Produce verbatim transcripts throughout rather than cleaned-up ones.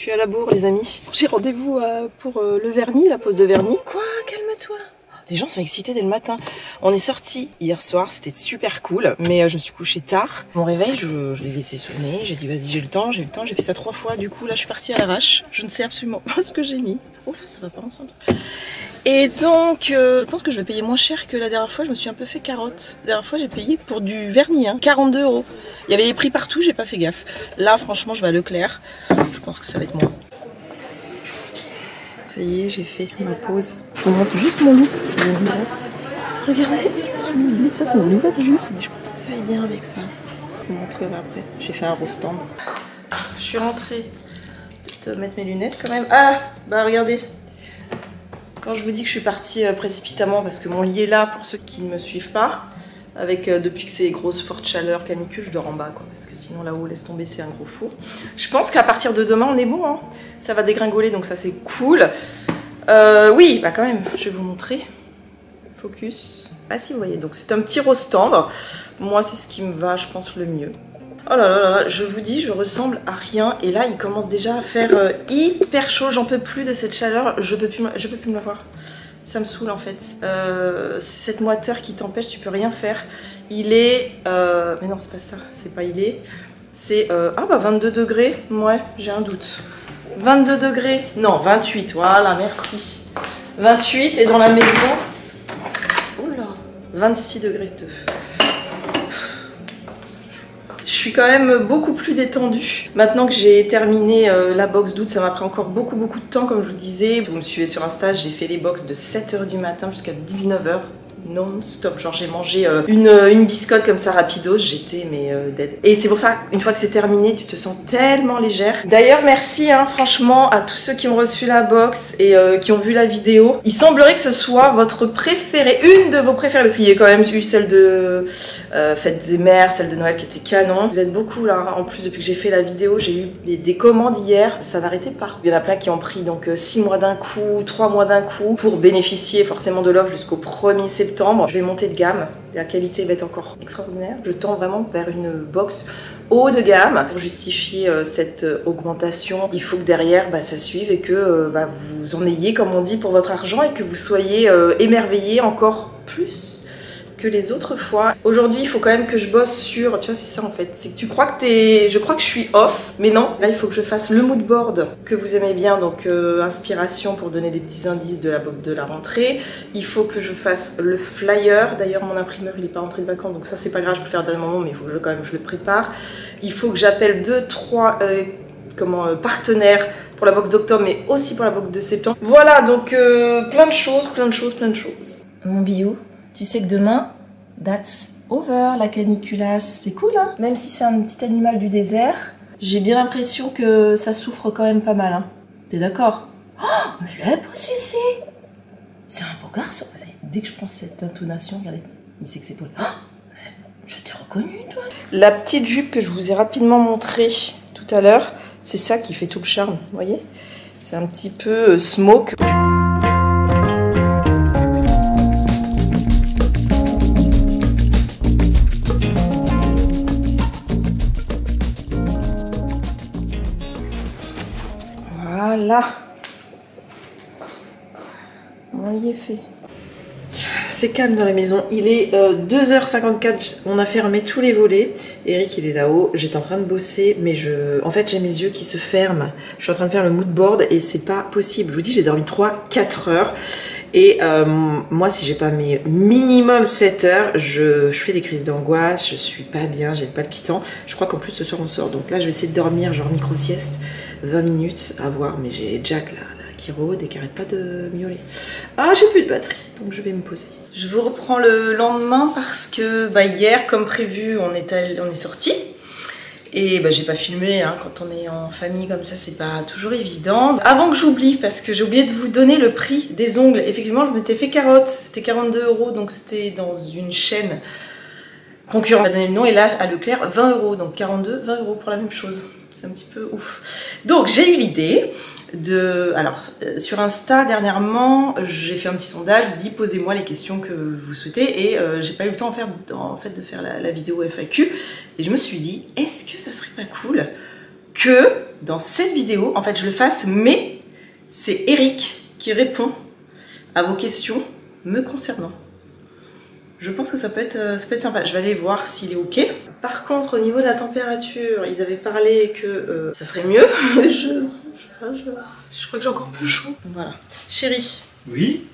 Je suis à la bourre, les amis. J'ai rendez-vous pour le vernis, la pose de vernis. Quoi? Calme-toi. Les gens sont excités dès le matin. On est sortis hier soir, c'était super cool, mais je me suis couchée tard. Mon réveil, je, je l'ai laissé sonner, j'ai dit vas-y, j'ai le temps, j'ai le temps, j'ai fait ça trois fois, du coup là je suis partie à l'arrache. Je ne sais absolument pas ce que j'ai mis. Oh là, ça va pas ensemble. Et donc, euh, je pense que je vais payer moins cher que la dernière fois, je me suis un peu fait carotte. La dernière fois, j'ai payé pour du vernis, hein, quarante-deux euros. Il y avait les prix partout, j'ai pas fait gaffe. Là, franchement, je vais à Leclerc, je pense que ça va être moins. Ça y est, j'ai fait ma pause. Je vous montre juste mon look parce qu'il y a une glace. Regardez, celui-là, ça c'est une nouvelle jupe. Mais je crois que ça va bien avec ça. Je vous montrerai après. J'ai fait un rose tendre. Je suis rentrée. Peut-être mettre mes lunettes quand même. Ah, bah regardez. Quand je vous dis que je suis partie précipitamment parce que mon lit est là pour ceux qui ne me suivent pas. Avec, euh, depuis que c'est grosse forte chaleur, canicule, je dors en bas, quoi, parce que sinon là-haut, laisse tomber, c'est un gros four. Je pense qu'à partir de demain, on est bon, hein. Ça va dégringoler, donc ça c'est cool. Euh, oui, bah quand même, je vais vous montrer. Focus. Ah si, vous voyez, donc c'est un petit rose tendre. Moi, c'est ce qui me va, je pense, le mieux. Oh là là là, je vous dis, je ressemble à rien. Et là, il commence déjà à faire euh, hyper chaud, j'en peux plus de cette chaleur, je peux plus, je peux plus me la voir. Ça me saoule en fait. Euh, cette moiteur qui t'empêche, tu peux rien faire. Il est... Euh... Mais non, c'est pas ça. C'est pas il est. C'est... Euh... Ah bah vingt-deux degrés. Ouais, j'ai un doute. vingt-deux degrés. Non, vingt-huit. Voilà, merci. vingt-huit et dans la maison... Oula. vingt-six degrés deux. Je suis quand même beaucoup plus détendue. Maintenant que j'ai terminé euh, la box d'août, ça m'a pris encore beaucoup beaucoup de temps comme je vous disais. Vous me suivez sur Insta, j'ai fait les box de sept heures du matin jusqu'à dix-neuf heures non-stop. Genre j'ai mangé euh, une, une biscotte comme ça rapidos, j'étais mais euh, dead. Et c'est pour ça, une fois que c'est terminé, tu te sens tellement légère. D'ailleurs merci hein, franchement à tous ceux qui ont reçu la box et euh, qui ont vu la vidéo. Il semblerait que ce soit votre préférée, une de vos préférées, parce qu'il y a quand même eu celle de... Euh, Fête des mères, celle de Noël qui était canon. Vous êtes beaucoup là, en plus depuis que j'ai fait la vidéo, j'ai eu des commandes hier, ça n'arrêtait pas. Il y en a plein qui ont pris donc six mois d'un coup, trois mois d'un coup, pour bénéficier forcément de l'offre jusqu'au premier septembre. Je vais monter de gamme, la qualité va être encore extraordinaire. Je tends vraiment vers une box haut de gamme. Pour justifier euh, cette euh, augmentation, il faut que derrière bah, ça suive et que euh, bah, vous en ayez, comme on dit, pour votre argent et que vous soyez euh, émerveillés encore plus que les autres fois. Aujourd'hui, il faut quand même que je bosse sur... Tu vois, c'est ça en fait. C'est que tu crois que t'es... Je crois que je suis off, mais non. Là, il faut que je fasse le mood board que vous aimez bien. Donc, euh, inspiration pour donner des petits indices de la, de la rentrée. Il faut que je fasse le flyer. D'ailleurs, mon imprimeur, il n'est pas rentré de vacances. Donc ça, c'est pas grave, je peux le faire à dernier moment, mais il faut que je, quand même je le prépare. Il faut que j'appelle deux, trois... Euh, comment euh, partenaires pour la box d'octobre, mais aussi pour la box de septembre. Voilà, donc euh, plein de choses, plein de choses, plein de choses. Mon bio. Tu sais que demain, that's over, la caniculasse, c'est cool hein. Même si c'est un petit animal du désert, j'ai bien l'impression que ça souffre quand même pas mal hein. T'es d'accord? Oh, mais le beau Sucy, c'est un beau garçon. Dès que je prends cette intonation, regardez, il sait que c'est Paul. Oh, je t'ai reconnu toi. La petite jupe que je vous ai rapidement montrée tout à l'heure, c'est ça qui fait tout le charme, vous voyez? C'est un petit peu smoke. Là, on y est fait. C'est calme dans la maison. Il est euh, deux heures cinquante-quatre. On a fermé tous les volets. Eric, il est là-haut. J'étais en train de bosser, mais je, en fait, j'ai mes yeux qui se ferment. Je suis en train de faire le mood board et c'est pas possible. Je vous dis, j'ai dormi trois quatre heures. Et euh, moi, si j'ai pas mes minimum sept heures, je, je fais des crises d'angoisse. Je suis pas bien, j'ai le palpitant. Je crois qu'en plus, ce soir, on sort. Donc là, je vais essayer de dormir, genre micro-sieste. vingt minutes à voir, mais j'ai Jack là, là qui rôde et qui arrête pas de miauler. Ah, j'ai plus de batterie, donc je vais me poser. Je vous reprends le lendemain parce que bah, hier, comme prévu, on est, allé, on est sorti. Et bah, j'ai pas filmé, hein, quand on est en famille comme ça, c'est pas toujours évident. Avant que j'oublie, parce que j'ai oublié de vous donner le prix des ongles. Effectivement, je m'étais fait carotte, c'était quarante-deux euros, donc c'était dans une chaîne concurrente. On m'a donné le nom, et là, à Leclerc, vingt euros, donc quarante-deux, vingt euros pour la même chose. C'est un petit peu ouf. Donc j'ai eu l'idée de... Alors euh, sur Insta dernièrement, j'ai fait un petit sondage, je dis posez-moi les questions que vous souhaitez et euh, j'ai pas eu le temps en, faire, en fait de faire la, la vidéo F A Q et je me suis dit est-ce que ça serait pas cool que dans cette vidéo, en fait, je le fasse, mais c'est Eric qui répond à vos questions me concernant. Je pense que ça peut être, ça peut être sympa. Je vais aller voir s'il est ok. Par contre, au niveau de la température, ils avaient parlé que euh, ça serait mieux. je, je, je, je crois que j'ai encore plus chaud. Voilà. Chérie. Oui.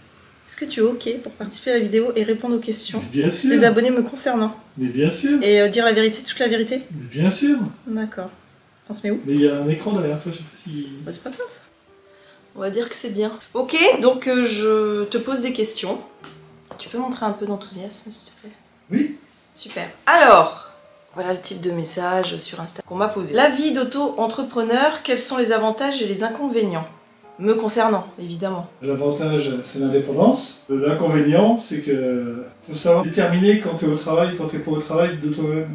Est-ce que tu es ok pour participer à la vidéo et répondre aux questions bien sûr. Des abonnés me concernant? Mais bien sûr. Et euh, dire la vérité, toute la vérité? Mais bien sûr. D'accord. On se met où? Mais il y a un écran derrière toi, je sais pas si... Bah, c'est pas grave. On va dire que c'est bien. Ok, donc euh, je te pose des questions. Tu peux montrer un peu d'enthousiasme, s'il te plaît? Oui. Super. Alors, voilà le type de message sur Insta qu'on m'a posé. La vie d'auto-entrepreneur, quels sont les avantages et les inconvénients? Me concernant, évidemment. L'avantage, c'est l'indépendance. L'inconvénient, c'est que faut savoir déterminer quand t'es au travail, quand t'es pas au travail, de toi-même.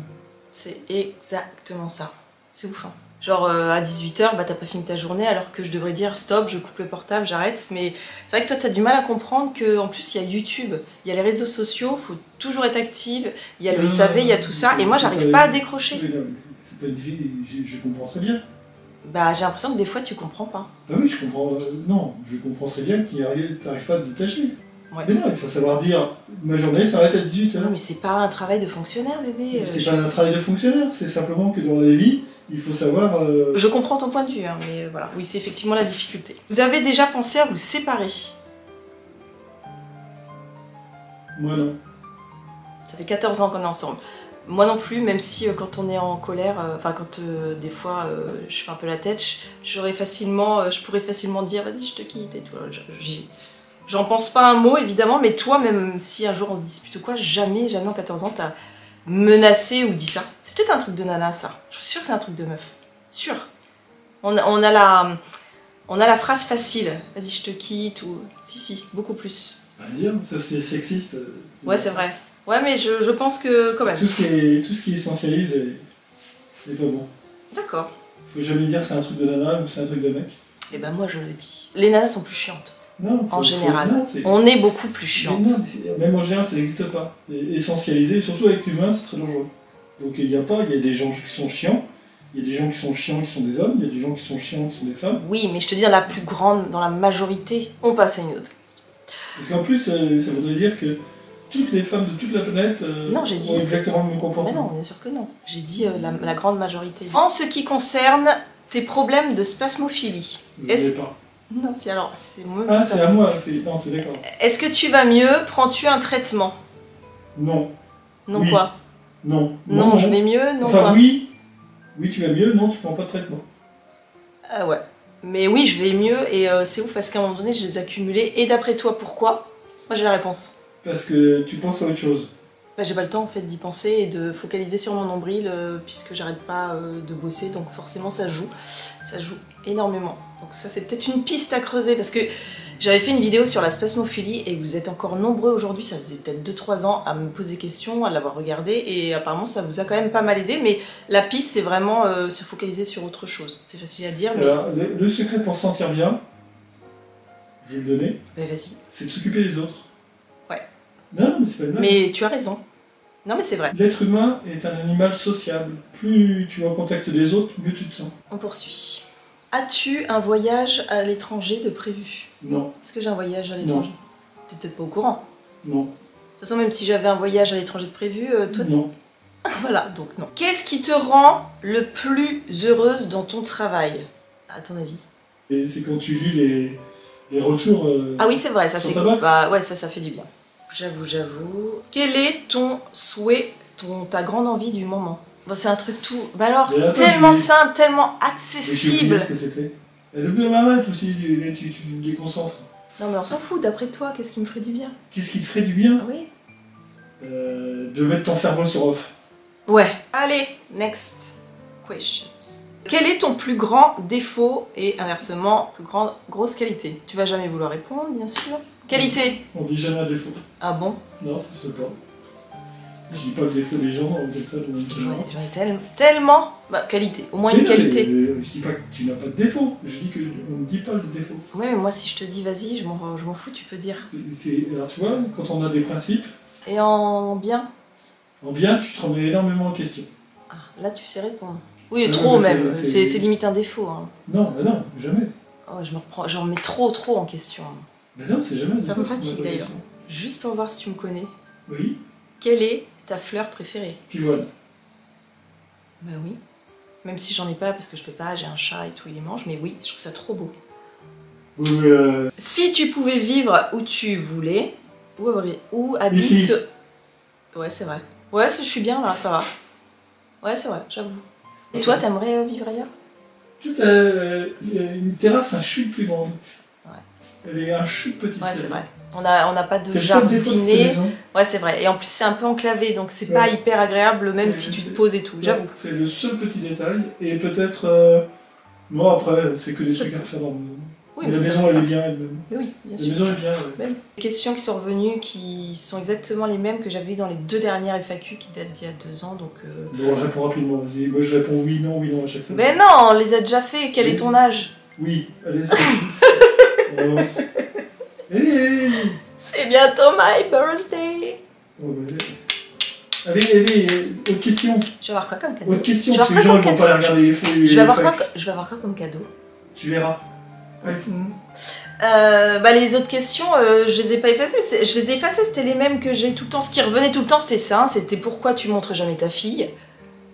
C'est exactement ça. C'est ouf, hein. Genre euh, à dix-huit heures, bah, t'as pas fini ta journée alors que je devrais dire stop, je coupe le portable, j'arrête. Mais c'est vrai que toi t'as du mal à comprendre qu'en plus il y a YouTube, il y a les réseaux sociaux, faut toujours être active, il y a le euh, S A V, il y a tout ça, et moi j'arrive pas à décrocher. C'est pas difficile, je, je comprends très bien. Bah j'ai l'impression que des fois tu comprends pas. Bah oui, je comprends, euh, non, je comprends très bien que t'arrives pas à te détacher. Ouais. Mais non, il faut savoir dire, ma journée s'arrête à dix-huit heures. Non mais c'est pas un travail de fonctionnaire, bébé. C'est euh, pas je... un travail de fonctionnaire, c'est simplement que dans la vie, il faut savoir... Euh... Je comprends ton point de vue, hein, mais voilà, oui, c'est effectivement la difficulté. Vous avez déjà pensé à vous séparer? Moi non. Ça fait quatorze ans qu'on est ensemble. Moi non plus, même si euh, quand on est en colère, enfin euh, quand euh, des fois euh, je fais un peu la tête, j'aurais facilement, euh, je pourrais facilement dire, vas-y, je te quitte et tout. J'en pense pas un mot, évidemment, mais toi, même si un jour on se dispute ou quoi, jamais, jamais en quatorze ans, t'as menacé ou dit ça. C'est peut-être un truc de nana, ça. Je suis sûre que c'est un truc de meuf. Sûr. On a, on a, la, on a la phrase facile. Vas-y, je te quitte ou... Si, si, beaucoup plus. Bah, dire, ça c'est sexiste. Ouais, c'est vrai. Ouais, mais je, je pense que, quand même... Tout ce qui, est, tout ce qui essentialise est, est pas bon. D'accord. Faut jamais dire c'est un truc de nana ou c'est un truc de mec. Eh ben moi, je le dis. Les nanas sont plus chiantes. Non, en général, non, est... on est beaucoup plus chiante. Mais non, mais même en général, ça n'existe pas. Et essentialiser, surtout avec l'humain, c'est très dangereux. Donc il n'y a pas, il y a des gens qui sont chiants, il y a des gens qui sont chiants qui sont des hommes, il y a des gens qui sont chiants qui sont des femmes. Oui, mais je te dis, dans la plus grande, dans la majorité, on passe à une autre. Parce qu'en plus, ça, ça voudrait dire que toutes les femmes de toute la planète euh, non, j'ai dit, ont exactement le même comportement. Mais non, bien sûr que non. J'ai dit euh, la, la grande majorité. En ce qui concerne tes problèmes de spasmophilie, est-ce que... Non, c'est alors, c'est moi. Ah, c'est à moi, c'est d'accord. Est-ce que tu vas mieux? Prends-tu un traitement? Non. Non oui. Quoi? Non. Non, non, non. Je vais mieux, non enfin, quoi? Oui, oui, tu vas mieux, non, tu prends pas de traitement. Ah ouais. Mais oui, je vais mieux et euh, c'est ouf parce qu'à un moment donné, je les ai accumulés. Et d'après toi, pourquoi? Moi, j'ai la réponse. Parce que tu penses à autre chose. Bah, j'ai pas le temps en fait d'y penser et de focaliser sur mon nombril euh, puisque j'arrête pas euh, de bosser, donc forcément ça joue, ça joue énormément. Donc ça c'est peut-être une piste à creuser parce que j'avais fait une vidéo sur la spasmophilie et vous êtes encore nombreux aujourd'hui, ça faisait peut-être deux trois ans à me poser des questions, à l'avoir regardée et apparemment ça vous a quand même pas mal aidé, mais la piste c'est vraiment euh, se focaliser sur autre chose, c'est facile à dire mais... Alors, le, le secret pour se sentir bien, je vais le donner, bah, vas-y, c'est de s'occuper des autres. Ouais. Non mais c'est pas une blague. Mais tu as raison. Non mais c'est vrai. L'être humain est un animal sociable. Plus tu es en contact des autres, mieux tu te sens. On poursuit. As-tu un voyage à l'étranger de prévu? Non. Est-ce que j'ai un voyage à l'étranger? T'es peut-être pas au courant. Non. De toute façon, même si j'avais un voyage à l'étranger de prévu, euh, toi... Non. Voilà, donc non. Qu'est-ce qui te rend le plus heureuse dans ton travail, à ton avis? C'est quand tu lis les, les retours euh, ah oui, c'est vrai, ça c'est bah, ouais, ça, ça fait du bien. J'avoue, j'avoue. Quel est ton souhait, ton, ta grande envie du moment? Bon, c'est un truc tout... Bah alors, là, tellement simple, tellement accessible. Mais je sais ce que c'était. Et le bleu de ma main, aussi, tu me déconcentres. Non mais on s'en fout, d'après toi, qu'est-ce qui me ferait du bien? Qu'est-ce qui te ferait du bien? Oui. Euh, de mettre ton cerveau sur off. Ouais. Allez, next questions. Quel est ton plus grand défaut et inversement, plus grande grosse qualité? Tu vas jamais vouloir répondre, bien sûr. Qualité? On dit jamais un défaut. Ah bon? Non, ça se peut pas. Je dis pas que les faits des gens, peut-être ça, tout le monde. J'en ai tellement. Tellement bah, qualité, au moins mais une non, qualité. Mais, mais, je dis pas que tu n'as pas de défaut, je dis qu'on ne dit pas le défaut. Ouais, mais moi si je te dis vas-y, je m'en fous, tu peux dire. Alors tu vois, quand on a des principes. Et en bien? En bien, tu te remets énormément en question. Ah, là tu sais répondre. Oui, non, trop même. C'est limite un défaut. Hein. Non, mais non, jamais. Oh, je me reprends, j'en mets trop, trop en question. Mais non, c'est jamais. Ça me fatigue d'ailleurs. Juste pour voir si tu me connais. Oui. Quelle est ta fleur préférée? Pivoine. Bah oui. Même si j'en ai pas parce que je peux pas, j'ai un chat et tout, il les mange, mais oui, je trouve ça trop beau. Oui, euh... Si tu pouvais vivre où tu voulais, où, où habite... Ici. Ouais, c'est vrai. Ouais, je suis bien là, ça va. Ouais, c'est vrai, j'avoue. Et toi, t'aimerais vivre ailleurs? Tout euh, une terrasse, un chute plus grande. Ouais. Elle est un chute petite. Ouais, c'est vrai. On n'a on a pas de jardinet. Ouais, c'est vrai. Et en plus, c'est un peu enclavé, donc c'est ouais. pas hyper agréable, même si tu te poses et tout, ouais, j'avoue. C'est le seul petit détail. Et peut-être... Euh... Bon, après, c'est que des trucs à faire dans le monde. Oui, mais mais la maison, elle est bien elle-même. Oui, bien sûr. La maison est bien, ouais. Ouais. Les questions qui sont revenues, qui sont exactement les mêmes que j'avais eues dans les deux dernières F A Q qui datent d'il y a deux ans, donc... Euh... Bon, je réponds rapidement, vas-y. Moi, je réponds oui, non, oui, non à chaque fois. Mais non, on les a déjà fait. Quel oui. est ton âge? Oui, allez-y. Hey. C'est bientôt my birthday. Oh, bah, allez, allez, autre question. Je vais avoir quoi comme cadeau? Autre question, parce que les gens ne vont pas la regarder les feuilles. Je vais avoir quoi comme cadeau? Tu verras. Ouais. Mmh. Euh, bah, les autres questions, euh, je les ai pas effacées. Mais je les ai effacées, c'était les mêmes que j'ai tout le temps. Ce qui revenait tout le temps, c'était ça. Hein, c'était pourquoi tu montres jamais ta fille.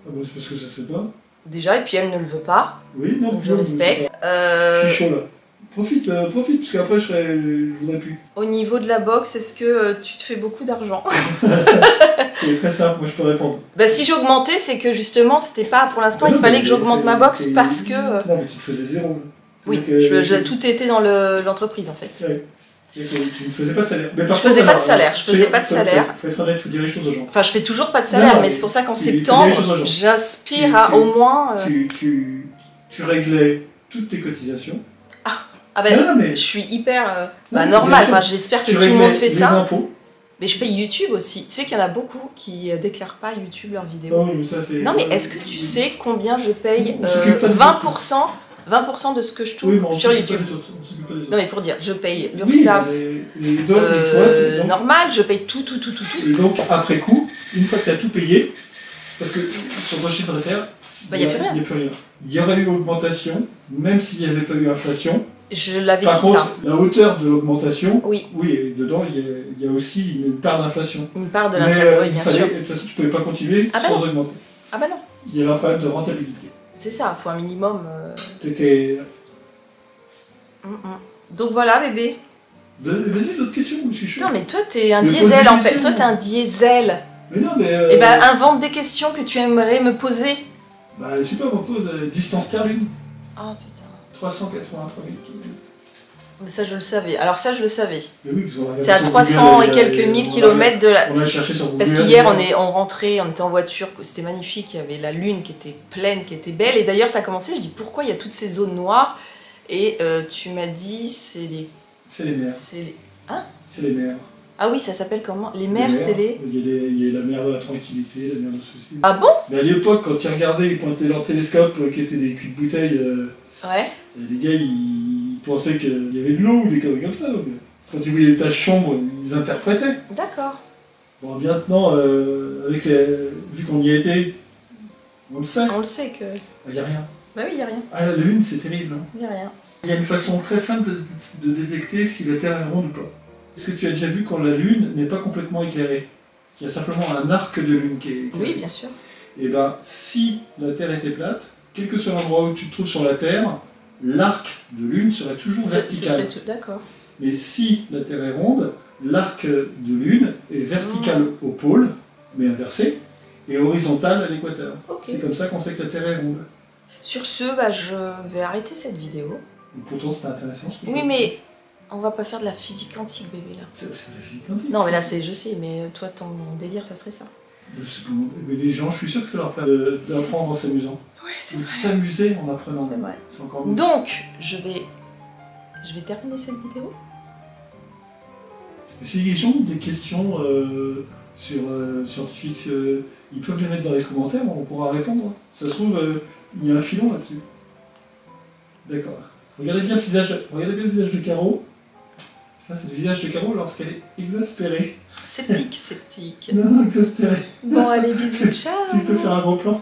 Ah bah, c'est parce que ça sait pas. Déjà, et puis elle ne le veut pas. Oui, non, donc je respecte. Euh... Je suis chaud là. Profite, euh, profite, parce qu'après je, je voudrais plus. Au niveau de la boxe, est-ce que euh, tu te fais beaucoup d'argent? C'est très simple, moi je peux répondre. Bah si j'augmentais, c'est que justement, c'était pas pour l'instant, ah, il fallait que j'augmente ma boxe parce que... Euh... Non mais tu te faisais zéro. Oui, que, je, je, tout était dans l'entreprise le, en fait. Ouais. Tu ne faisais pas de salaire. Mais par je faisais contre, pas alors, de salaire, je faisais pas de salaire. Faut, faut être honnête, faut dire les choses aux gens. Enfin, je fais toujours pas de salaire, non, mais c'est pour ça qu'en septembre, j'aspire à tu, au moins... Euh... Tu, tu, tu réglais toutes tes cotisations. Ah ben, non, non, mais... je suis hyper euh, bah, normale, enfin, j'espère que tu tout le monde fait les ça. Impôts. Mais je paye YouTube aussi. Tu sais qu'il y en a beaucoup qui déclarent pas YouTube leurs vidéos. Oh, mais ça, non mais est-ce que tu sais combien je paye euh, vingt pour cent, vingt pour cent de ce que je touche oui, sur YouTube pas les autres. Non mais pour dire, je paye l'URSSAF oui, euh, donc... normal, je paye tout, tout, tout, tout, tout. Et donc après coup, une fois que tu as tout payé, parce que sur ton chiffre d'affaires, il n'y a plus rien. Il y aurait eu augmentation, même s'il n'y avait pas eu inflation. Je l'avais dit ça. Par contre, la hauteur de l'augmentation, oui, oui et dedans, il y, a, il y a aussi une part d'inflation. Une part de l'inflation, oui, bien fallait, sûr. De toute façon, tu ne pouvais pas continuer ah bah sans non. augmenter. Ah bah non. Il y avait un problème de rentabilité. C'est ça, il faut un minimum... Euh... T'étais... Mm -mm. Donc voilà, bébé. Vas-y, d'autres questions, je suis chaud. Non, mais toi, t'es un mais diesel, en fait. Toi, t'es un diesel. Mais non, mais... Euh... Eh ben, invente des questions que tu aimerais me poser. Bah, je sais pas, on pose euh, distance Terre-Lune. Ah, putain. trois cent quatre-vingt-trois mille kilomètres. Mais ça, je le savais. Alors ça, je le savais. Oui, c'est à trois cents Google, et quelques mille kilomètres de la... On a cherché sur Google. Parce qu'hier, on, on rentrait, on était en voiture, c'était magnifique, il y avait la lune qui était pleine, qui était belle. Et d'ailleurs, ça a commencé, je dis, pourquoi il y a toutes ces zones noires? Et euh, tu m'as dit, c'est les... C'est les mers. C'est les... Hein? C'est les mers. Ah oui, ça s'appelle comment? Les mers, mers. c'est les... Il y, les... il y a la mer de la tranquillité, la mer de soucis. Ah bon? Mais à l'époque, quand ils regardaient, ils pointaient leur télescope, qui étaient des culs de bouteilles... Euh... Ouais. Et les gars, ils pensaient qu'il y avait de l'eau ou des conneries comme ça. Donc, quand ils voyaient des taches sombres, ils interprétaient. D'accord. Bon, maintenant, euh, avec les... vu qu'on y a été, on le sait. On le sait que... Il n'y a rien. Bah oui, il n'y a rien. Ah, la lune, c'est terrible. Il n'y a rien. Il y a une façon très simple de détecter si la Terre est ronde ou pas. Est-ce que tu as déjà vu quand la lune n'est pas complètement éclairée? Il y a simplement un arc de lune qui est éclairé. Oui, bien sûr. Et bien, si la Terre était plate, quel que soit l'endroit où tu te trouves sur la Terre, l'arc de lune serait toujours vertical. D'accord. Mais si la Terre est ronde, l'arc de lune est vertical mmh. au pôle, mais inversé, et horizontal à l'équateur. Okay. C'est comme ça qu'on sait que la Terre est ronde. Sur ce, bah, je vais arrêter cette vidéo. Et pourtant, c'était intéressant. Ce que oui, je mais on va pas faire de la physique quantique, bébé, là. C'est de la physique quantique. Non, mais là, je sais, mais toi, ton délire, ça serait ça. Mais les gens, je suis sûr que ça leur plaît d'apprendre en s'amusant. Ouais, c'est vrai. S'amuser en apprenant. C'est vrai. C'est encore mieux. Donc, je vais... je vais terminer cette vidéo. Si les gens ont des questions euh, sur euh, scientifiques, euh, ils peuvent les mettre dans les commentaires, on pourra répondre. Ça se trouve, euh, il y a un filon là-dessus. D'accord. Regardez bien le visage, regardez bien le visage de Caro. Ça, c'est le visage de Caro lorsqu'elle est exaspérée. Sceptique, sceptique. Non, non, exaspérée. Bon, allez, bisous, ciao. Tu peux faire un gros plan.